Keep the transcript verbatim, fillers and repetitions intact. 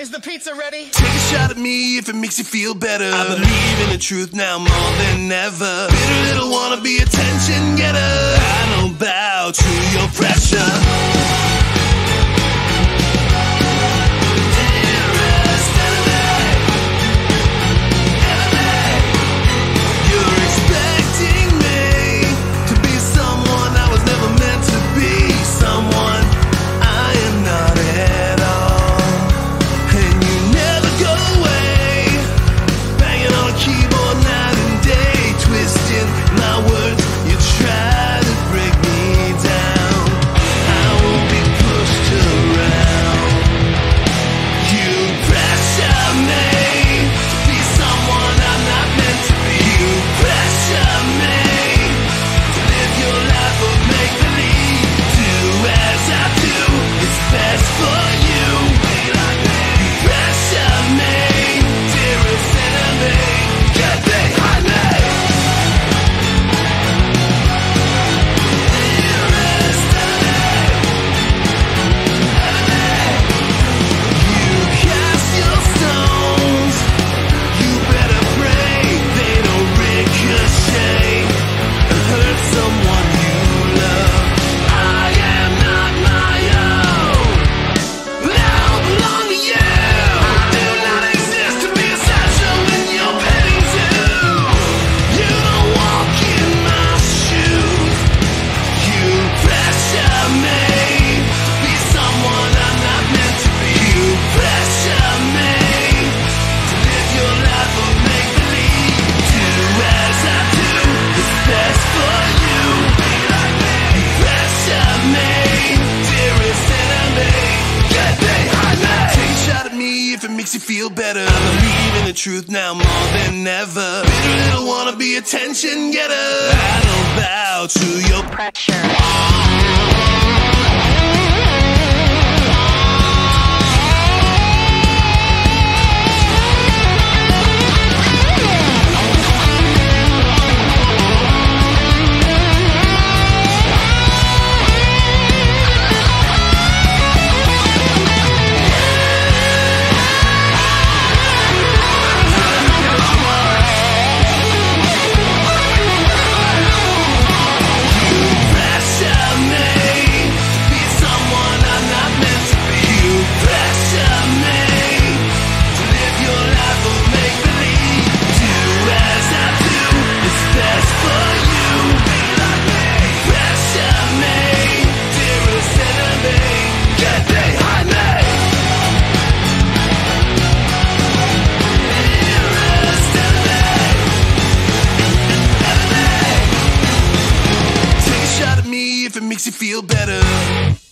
Is the pizza ready? Take a shot at me if it makes you feel better. I believe in the truth now more than ever. Bitter little wannabe attention getter. I don't bow to your pressure. You feel better. I believe in the truth now more than ever. Bitter little wannabe attention getter. I don't bow to your pressure. If it makes you feel better.